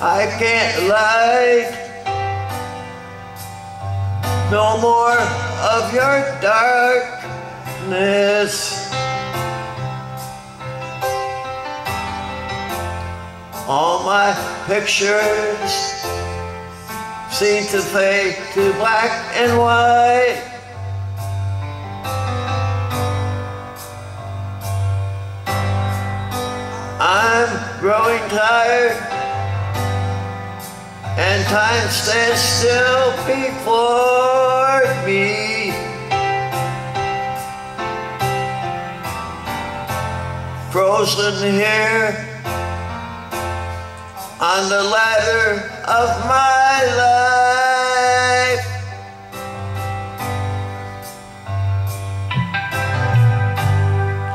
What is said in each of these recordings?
I can't like no more of your darkness. All my pictures seem to fade to black and white. I'm growing tired, and time stands still before me. Frozen here on the ladder of my life.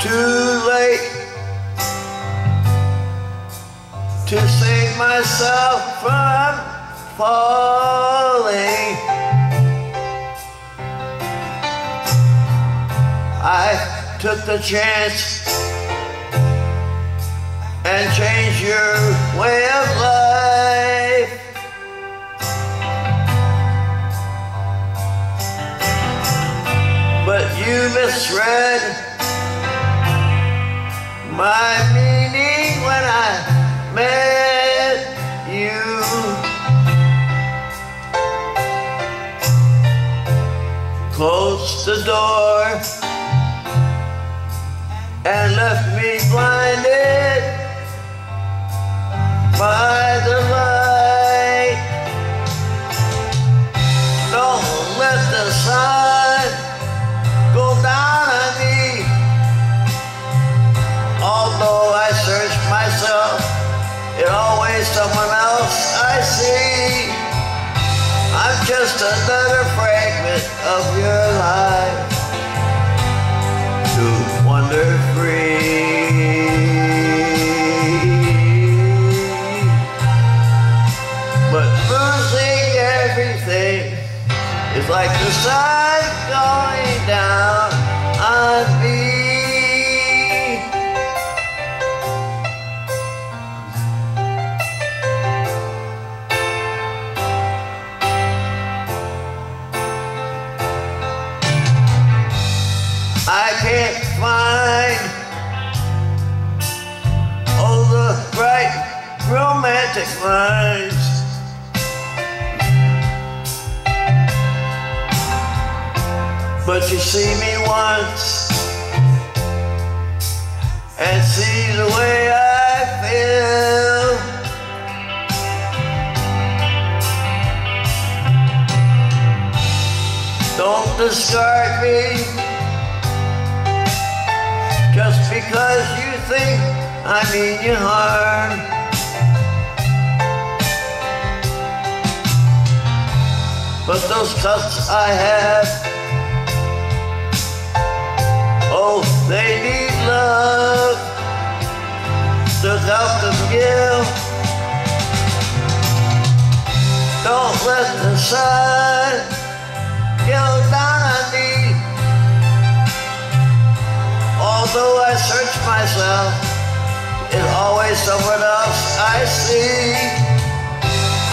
Too late to save myself from falling. I took the chance and changed your way of life. But you misread my meaning when I met you. Closed the door and left me blinded by the light. Don't let the sun go down on me. Although I search myself, it's always someone else I see. I'm just another fragment of your life to wander free. It's like the sun going down on me. I can't find all the bright romantic lines. But you see me once and see the way I feel. Don't discard me just because you think I mean you harm. But those cuts I have, oh, they need love to help them give. Don't let the sun go down on me. Although I search myself, it's always someone else I see.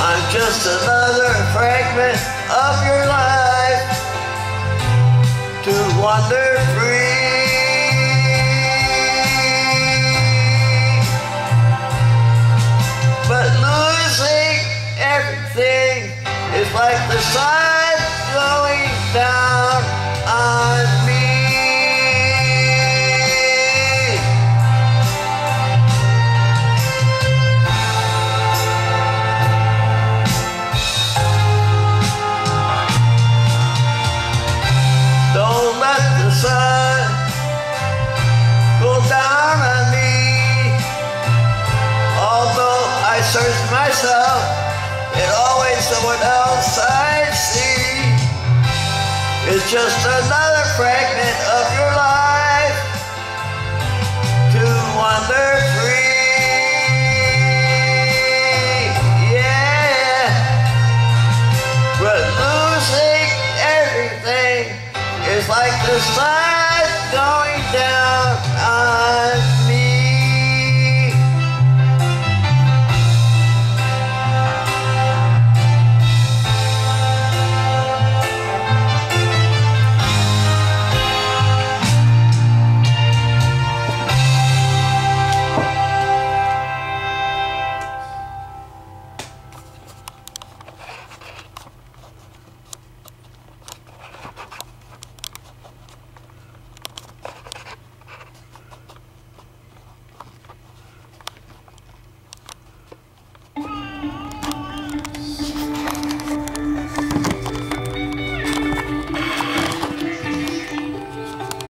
I'm just another fragment of your life to wander free. It's like the sun going down on me. Don't let the sun go down on me. Although I search myself, it's always someone else I see. It's just another fragment of your life to wander free. Yeah. But losing everything is like the sun going.